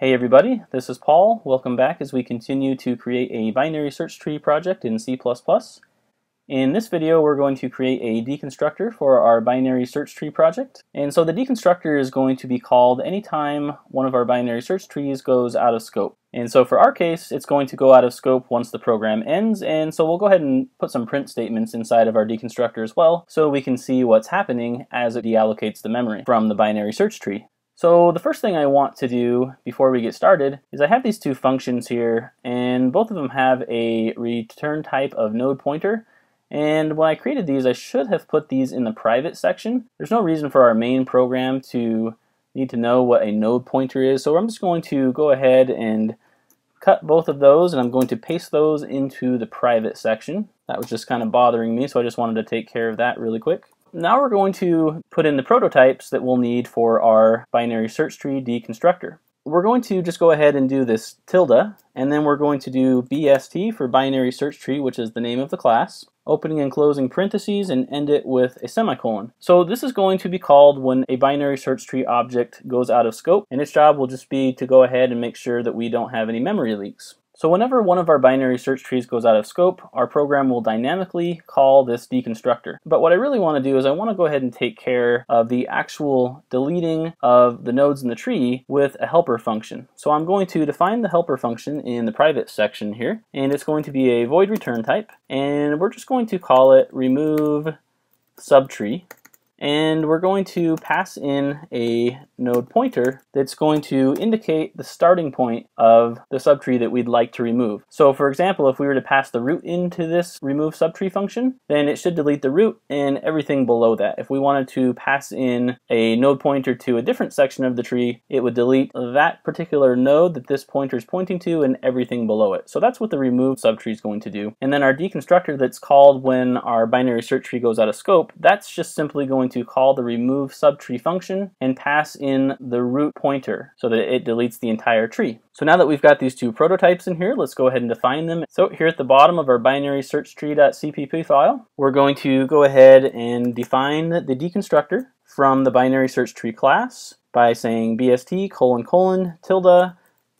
Hey everybody, this is Paul. Welcome back as we continue to create a binary search tree project in C++. In this video we're going to create a deconstructor for our binary search tree project. And so the deconstructor is going to be called anytime one of our binary search trees goes out of scope. And so for our case it's going to go out of scope once the program ends, and so we'll go ahead and put some print statements inside of our deconstructor as well so we can see what's happening as it deallocates the memory from the binary search tree. So the first thing I want to do before we get started is I have these two functions here, and both of them have a return type of node pointer. And when I created these, I should have put these in the private section. There's no reason for our main program to need to know what a node pointer is, so I'm just going to go ahead and cut both of those, and I'm going to paste those into the private section. That was just kind of bothering me, so I just wanted to take care of that really quick. Now we're going to put in the prototypes that we'll need for our binary search tree deconstructor. We're going to just go ahead and do this tilde, and then we're going to do BST for binary search tree, which is the name of the class, opening and closing parentheses, and end it with a semicolon. So this is going to be called when a binary search tree object goes out of scope, and its job will just be to go ahead and make sure that we don't have any memory leaks. So whenever one of our binary search trees goes out of scope, our program will dynamically call this deconstructor. But what I really want to do is I want to go ahead and take care of the actual deleting of the nodes in the tree with a helper function. So I'm going to define the helper function in the private section here, and it's going to be a void return type, and we're just going to call it RemoveSubtree. And we're going to pass in a node pointer that's going to indicate the starting point of the subtree that we'd like to remove. So for example, if we were to pass the root into this remove subtree function, then it should delete the root and everything below that. If we wanted to pass in a node pointer to a different section of the tree, it would delete that particular node that this pointer is pointing to and everything below it. So that's what the remove subtree is going to do. And then our deconstructor that's called when our binary search tree goes out of scope, that's just simply going to call the remove subtree function and pass in the root pointer so that it deletes the entire tree. So now that we've got these two prototypes in here, let's go ahead and define them. So here at the bottom of our binary search tree.cpp file, we're going to go ahead and define the deconstructor from the binary search tree class by saying BST ::tilde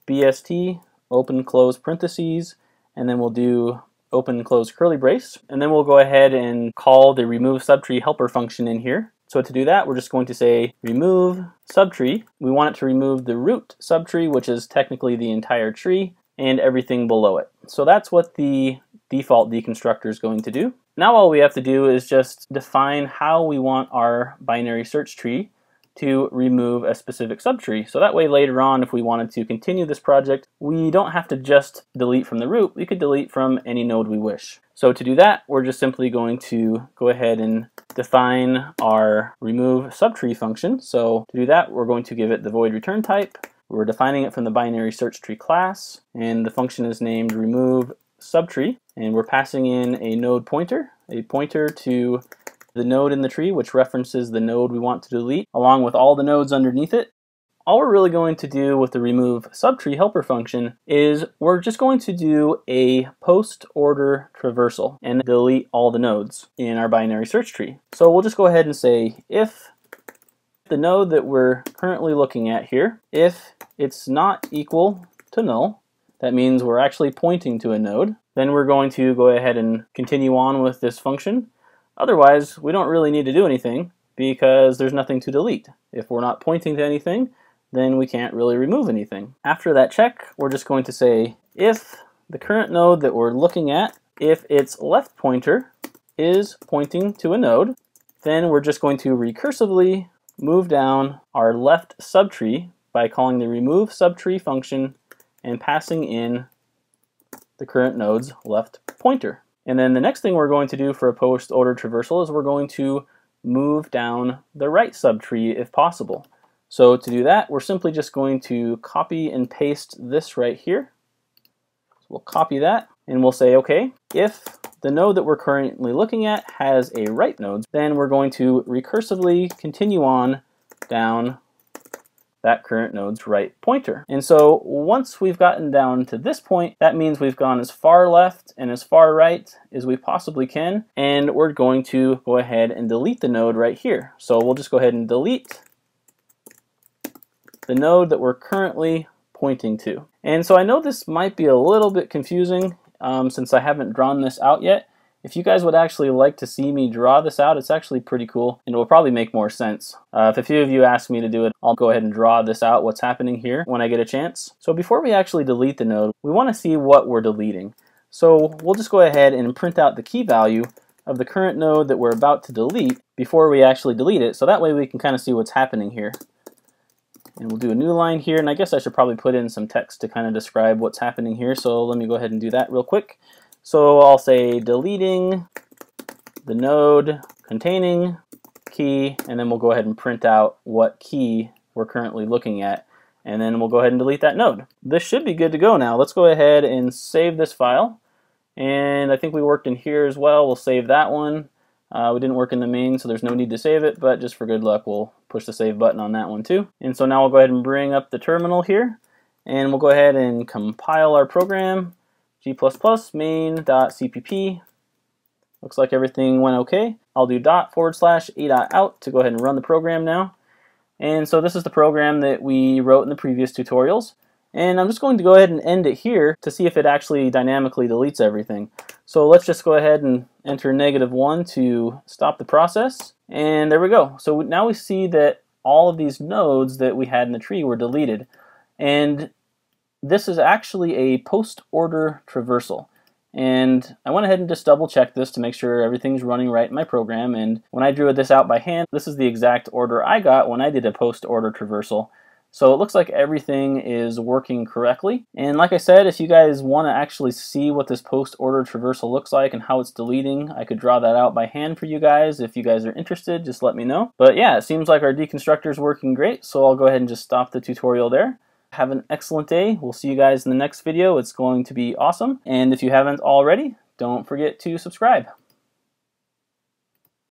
BST open close parentheses, and then we'll do open and close curly brace, and then we'll go ahead and call the remove subtree helper function in here. So to do that, we're just going to say remove subtree. We want it to remove the root subtree, which is technically the entire tree, and everything below it. So that's what the default deconstructor is going to do. Now all we have to do is just define how we want our binary search tree to remove a specific subtree. So that way later on, if we wanted to continue this project, we don't have to just delete from the root, we could delete from any node we wish. So to do that, we're just simply going to go ahead and define our remove subtree function. So to do that, we're going to give it the void return type. We're defining it from the binary search tree class, and the function is named remove subtree, and we're passing in a node pointer, a pointer to the node in the tree, which references the node we want to delete, along with all the nodes underneath it. All we're really going to do with the remove subtree helper function is we're just going to do a post order traversal and delete all the nodes in our binary search tree. So we'll just go ahead and say if the node that we're currently looking at here, if it's not equal to null, that means we're actually pointing to a node, then we're going to go ahead and continue on with this function. Otherwise, we don't really need to do anything because there's nothing to delete. If we're not pointing to anything, then we can't really remove anything. After that check, we're just going to say if the current node that we're looking at, if its left pointer is pointing to a node, then we're just going to recursively move down our left subtree by calling the remove subtree function and passing in the current node's left pointer. And then the next thing we're going to do for a post order traversal is we're going to move down the right subtree if possible. So to do that, we're simply just going to copy and paste this right here. So we'll copy that and we'll say, okay, if the node that we're currently looking at has a right node, then we're going to recursively continue on down that current node's right pointer. And so once we've gotten down to this point, that means we've gone as far left and as far right as we possibly can, and we're going to go ahead and delete the node right here. So we'll just go ahead and delete the node that we're currently pointing to. And so I know this might be a little bit confusing since I haven't drawn this out yet. If you guys would actually like to see me draw this out, it's actually pretty cool and it will probably make more sense. If a few of you ask me to do it, I'll go ahead and draw this out, what's happening here, when I get a chance. So before we actually delete the node, we want to see what we're deleting. So we'll just go ahead and print out the key value of the current node that we're about to delete before we actually delete it, so that way we can kind of see what's happening here. And we'll do a new line here, and I guess I should probably put in some text to kind of describe what's happening here, so let me go ahead and do that real quick. So I'll say deleting the node containing key, and then we'll go ahead and print out what key we're currently looking at, and then we'll go ahead and delete that node. This should be good to go now. Let's go ahead and save this file, and I think we worked in here as well. We'll save that one. We didn't work in the main, so there's no need to save it, but just for good luck, we'll push the save button on that one too. And so now we'll go ahead and bring up the terminal here, and we'll go ahead and compile our program, g++ main.cpp. Looks like everything went okay. I'll do ./a.out to go ahead and run the program now. And so this is the program that we wrote in the previous tutorials. And I'm just going to go ahead and end it here to see if it actually dynamically deletes everything. So let's just go ahead and enter -1 to stop the process. And there we go. So now we see that all of these nodes that we had in the tree were deleted. And this is actually a post-order traversal. And I went ahead and just double checked this to make sure everything's running right in my program. And when I drew this out by hand, this is the exact order I got when I did a post-order traversal. So it looks like everything is working correctly. And like I said, if you guys want to actually see what this post-order traversal looks like and how it's deleting, I could draw that out by hand for you guys. If you guys are interested, just let me know. But yeah, it seems like our deconstructor is working great, so I'll go ahead and just stop the tutorial there. Have an excellent day. We'll see you guys in the next video. It's going to be awesome. And if you haven't already, don't forget to subscribe.